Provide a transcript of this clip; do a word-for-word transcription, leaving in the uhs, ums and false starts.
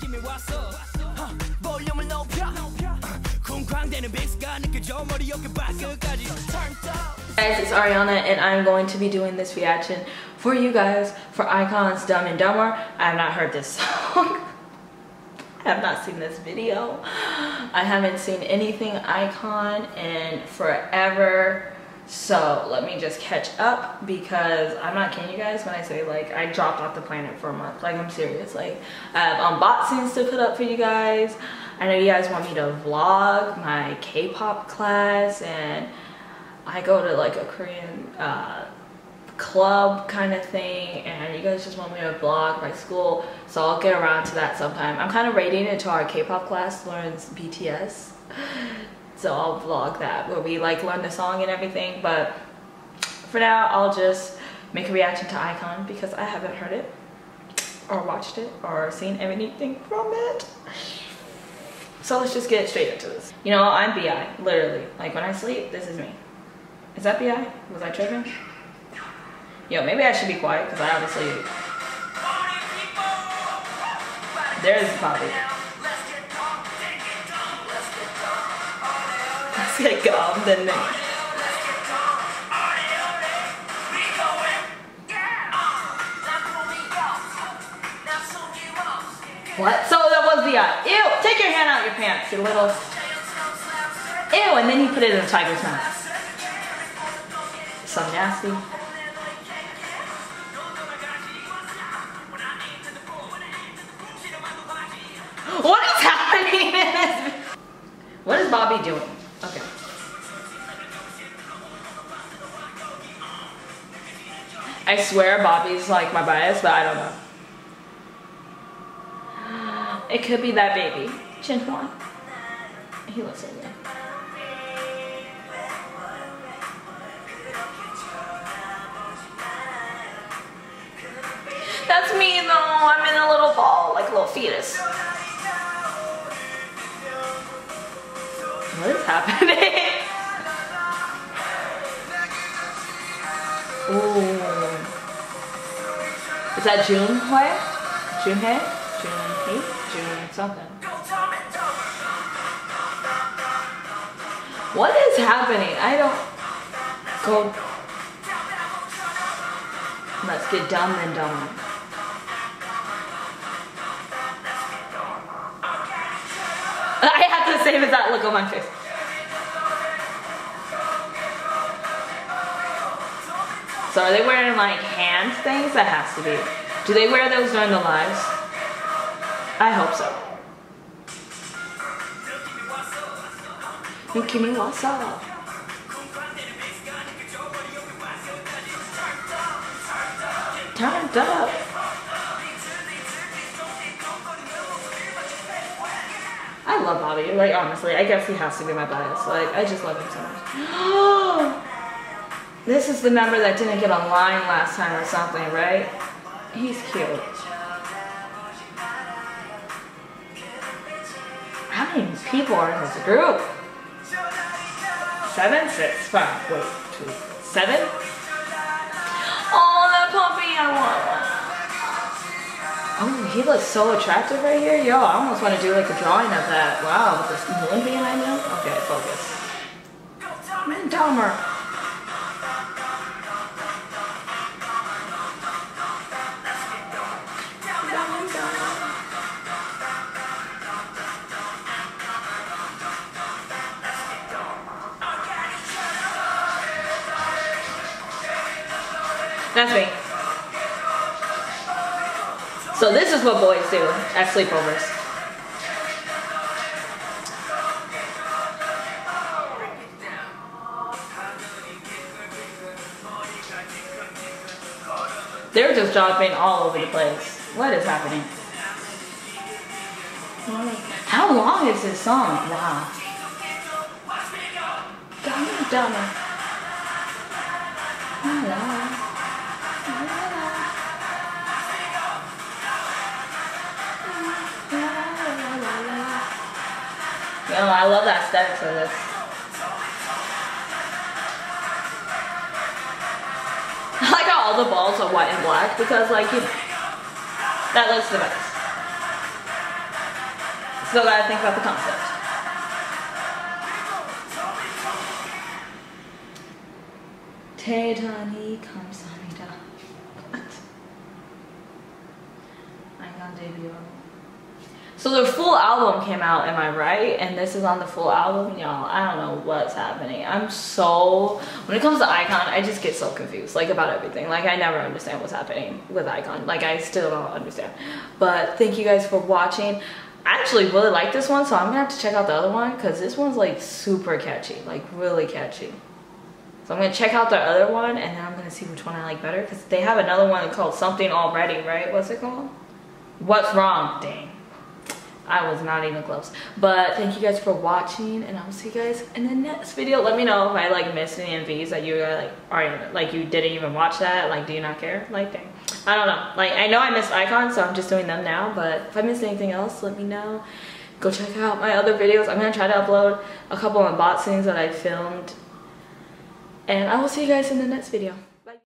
느낌이 왔어 huh, 볼륨을 높여 쿵쾅대는 빅스가 느껴져 머리 어깨 발끝까지 turned up. Guys, it's Ariana and I'm going to be doing this reaction for you guys for IKON's Dumb and Dumber. I have not heard this song. I have not seen this video. I haven't seen anything IKON in forever. So let me just catch up because I'm not kidding you guys when I say like I dropped off the planet for a month. Like I'm serious. Like I have unboxings to put up for you guys. I know you guys want me to vlog my K-pop class and I go to like a Korean uh, club kind of thing and you guys just want me to vlog my school. So I'll get around to that sometime. I'm kind of waiting until our K-pop class learns B T S. So I'll vlog that where we like learn the song and everything, but for now I'll just make a reaction to IKON because I haven't heard it or watched it or seen anything from it. So let's just get straight into this. You know, I'm B I literally. Like when I sleep, this is me. Is that B I? Was I tripping? Yo, maybe I should be quiet because I obviously. There's Bobby. Let's get gum, then they... What? So that was the eye. Ew! Take your hand out of your pants, you little... Ew, and then he put it in the tiger's mouth. So nasty. What is happening in this? What is Bobby doing? Okay. I swear Bobby's like my bias, but I don't know. It could be that baby. Junhoe. He looks like that. That's me though. I'm in a little ball, like a little fetus. What is happening? Ooh. Is that Junhoe? Junhoe? Junhoe? Junhoe something. What is happening? I don't... Go... Let's get dumb and dumber. I have to save that look on my face. So are they wearing like hand things? That has to be. Do they wear those during the lives? I hope so. Nukimi wasa. Turned up. I love Bobby, like honestly, I guess he has to be my bias, like I just love him so much. This is the member that didn't get online last time or something, right? He's cute. How many people are in this group? Seven? Six? Five? Wait, two? Seven? Oh, that puppy I want. Oh, he looks so attractive right here. Yo, I almost want to do like a drawing of that. Wow, with this moon behind him. Okay, focus. Man, dumber. That's me. So this is what boys do at sleepovers. They're just dropping all over the place. What is happening? How long is this song? Wow. Dumb and dumber. Oh, I love that aesthetics of this. I like how all the balls are white and black because, like, you know, that looks the best. So I gotta think about the concept. Taedani comes on. Debut. So the full album came out, am I right? And this is on the full album, y'all. I don't know what's happening. I'm so, when it comes to IKON, I just get so confused, like, about everything. Like, I never understand what's happening with IKON. Like, I still don't understand. But thank you guys for watching. I actually really like this one, so I'm gonna have to check out the other one, because this one's like super catchy, like really catchy. So I'm gonna check out the other one, and then I'm gonna see which one I like better, because they have another one called Something Already, right? What's it called? What's wrong? Dang. I was not even close. But thank you guys for watching, and I'll see you guys in the next video. Let me know if I like missed any M Vs that you like are like you didn't even watch that. Like, do you not care? Like, dang. I don't know. Like, I know I missed IKON, so I'm just doing them now, but if I missed anything else, let me know. Go check out my other videos. I'm gonna try to upload a couple unboxings that I filmed. And I will see you guys in the next video.